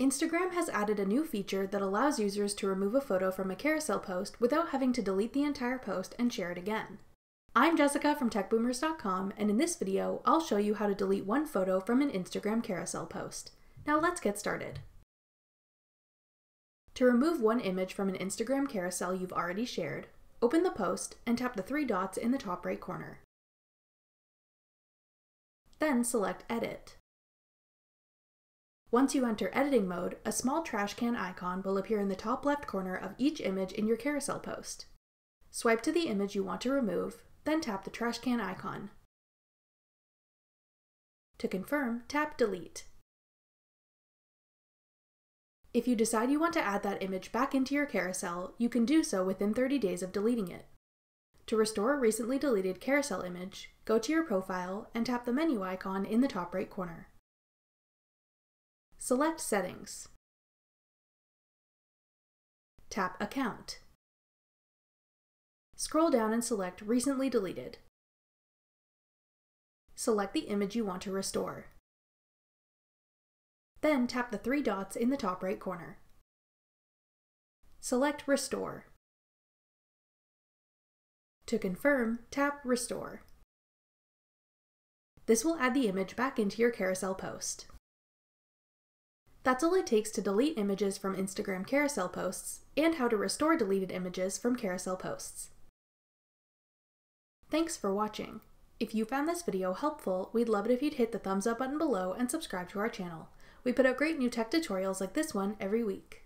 Instagram has added a new feature that allows users to remove a photo from a carousel post without having to delete the entire post and share it again. I'm Jessica from TechBoomers.com, and in this video, I'll show you how to delete one photo from an Instagram carousel post. Now let's get started. To remove one image from an Instagram carousel you've already shared, open the post and tap the three dots in the top right corner. Then select Edit. Once you enter editing mode, a small trash can icon will appear in the top left corner of each image in your carousel post. Swipe to the image you want to remove, then tap the trash can icon. To confirm, tap Delete. If you decide you want to add that image back into your carousel, you can do so within 30 days of deleting it. To restore a recently deleted carousel image, go to your profile and tap the menu icon in the top right corner. Select Settings. Tap Account. Scroll down and select Recently Deleted. Select the image you want to restore. Then tap the three dots in the top right corner. Select Restore. To confirm, tap Restore. This will add the image back into your carousel post. That's all it takes to delete images from Instagram carousel posts, and how to restore deleted images from carousel posts. Thanks for watching. If you found this video helpful, we'd love it if you'd hit the thumbs up button below and subscribe to our channel. We put out great new tech tutorials like this one every week.